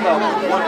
about one.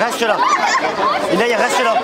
Reste là. Inaya, reste là.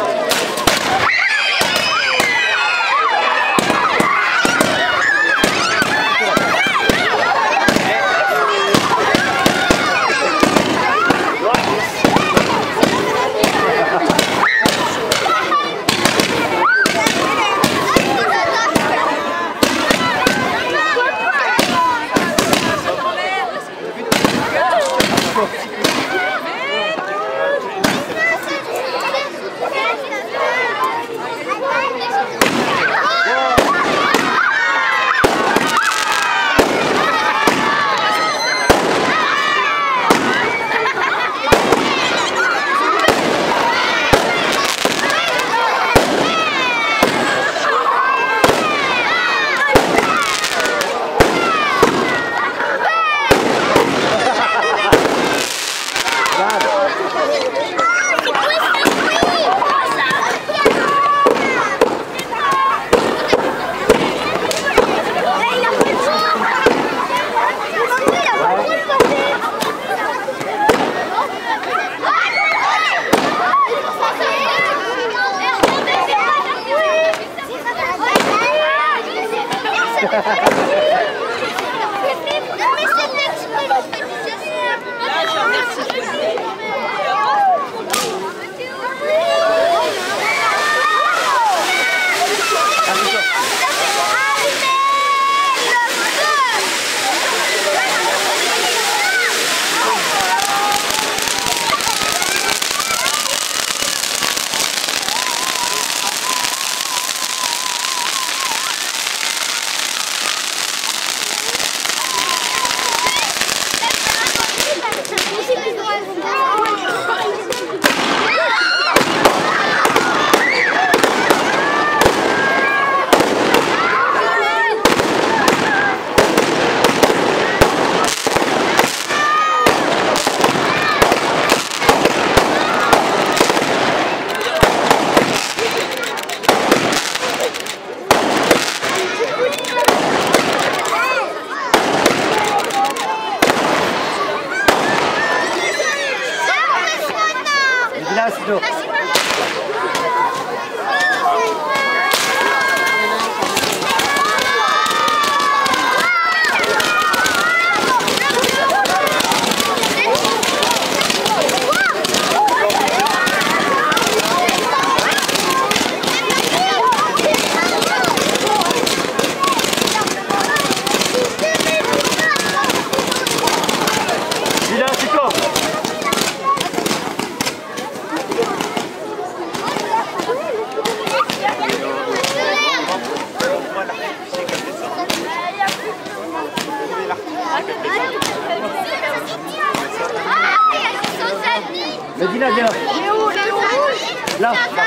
Medina, viens là. Là.